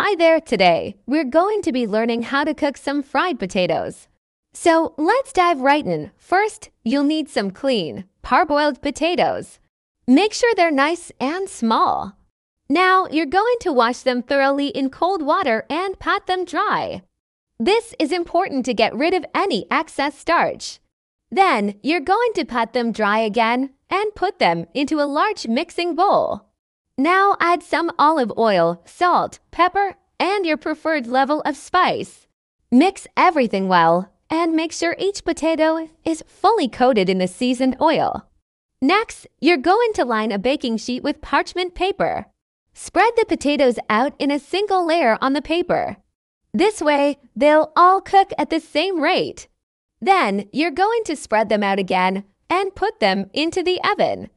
Hi there, today we're going to be learning how to cook some fried potatoes. So let's dive right in. First, you'll need some clean, parboiled potatoes. Make sure they're nice and small. Now you're going to wash them thoroughly in cold water and pat them dry. This is important to get rid of any excess starch. Then you're going to pat them dry again and put them into a large mixing bowl. Now add some olive oil, salt, pepper, and your preferred level of spice. Mix everything well and make sure each potato is fully coated in the seasoned oil. Next, you're going to line a baking sheet with parchment paper. Spread the potatoes out in a single layer on the paper. This way, they'll all cook at the same rate. Then, you're going to spread them out again and put them into the oven.